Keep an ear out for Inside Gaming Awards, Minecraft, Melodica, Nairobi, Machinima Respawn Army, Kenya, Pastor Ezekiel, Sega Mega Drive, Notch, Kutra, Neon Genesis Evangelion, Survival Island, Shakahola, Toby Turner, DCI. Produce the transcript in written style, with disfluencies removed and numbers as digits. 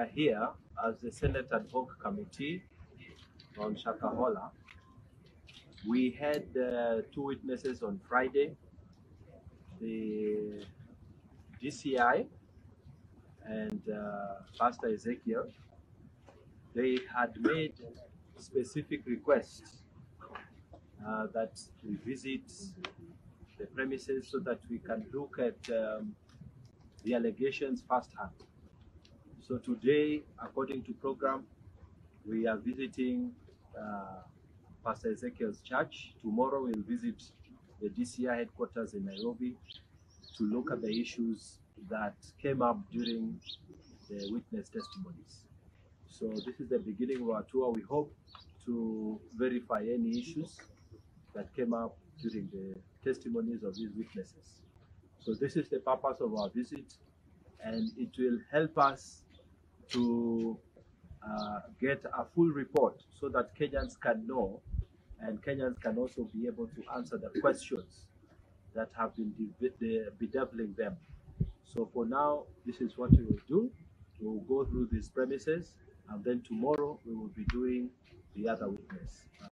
are here as the Senate Ad Hoc Committee on Shakahola. We had two witnesses on Friday, the DCI and Pastor Ezekiel. They had made specific requests that we visit the premises so that we can look at the allegations firsthand. So today, according to program, we are visiting Pastor Ezekiel's church. Tomorrow we'll visit the DCI headquarters in Nairobi to look at the issues that came up during the witness testimonies. So this is the beginning of our tour. We hope to verify any issues that came up during the testimonies of these witnesses. So this is the purpose of our visit, and it will help us to get a full report so that Kenyans can know, and Kenyans can also be able to answer the questions that have been bedeviling them. So for now, this is what we will do. We will go through these premises, and then tomorrow we will be doing the other witness.